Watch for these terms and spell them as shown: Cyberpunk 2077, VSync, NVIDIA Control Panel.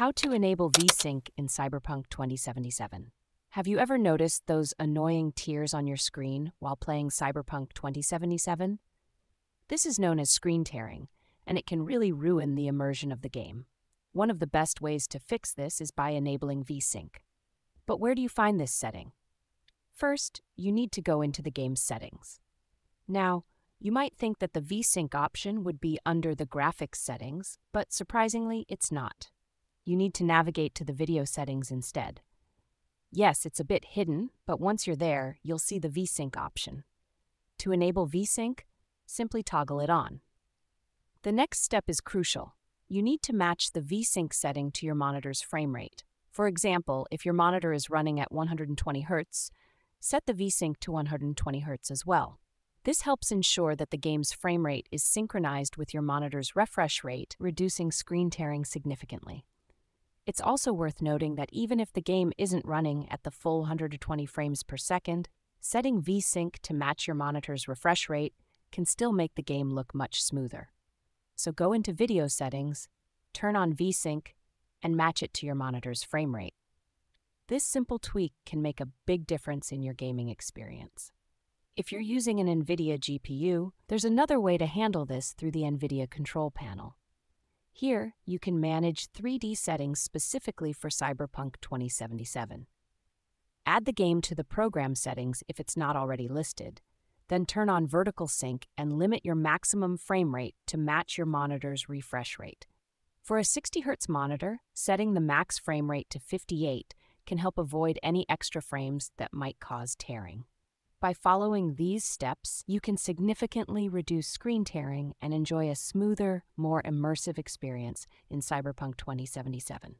How to enable VSync in Cyberpunk 2077. Have you ever noticed those annoying tears on your screen while playing Cyberpunk 2077? This is known as screen tearing, and it can really ruin the immersion of the game. One of the best ways to fix this is by enabling VSync. But where do you find this setting? First, you need to go into the game's settings. Now, you might think that the VSync option would be under the graphics settings, but surprisingly, it's not. You need to navigate to the video settings instead. Yes, it's a bit hidden, but once you're there, you'll see the VSync option. To enable VSync, simply toggle it on. The next step is crucial. You need to match the VSync setting to your monitor's frame rate. For example, if your monitor is running at 120 Hz, set the VSync to 120 Hz as well. This helps ensure that the game's frame rate is synchronized with your monitor's refresh rate, reducing screen tearing significantly. It's also worth noting that even if the game isn't running at the full 120 frames per second, setting VSync to match your monitor's refresh rate can still make the game look much smoother. So go into Video Settings, turn on VSync, and match it to your monitor's frame rate. This simple tweak can make a big difference in your gaming experience. If you're using an NVIDIA GPU, there's another way to handle this through the NVIDIA Control Panel. Here, you can manage 3D settings specifically for Cyberpunk 2077. Add the game to the program settings if it's not already listed, then turn on vertical sync and limit your maximum frame rate to match your monitor's refresh rate. For a 60 Hz monitor, setting the max frame rate to 58 can help avoid any extra frames that might cause tearing. By following these steps, you can significantly reduce screen tearing and enjoy a smoother, more immersive experience in Cyberpunk 2077.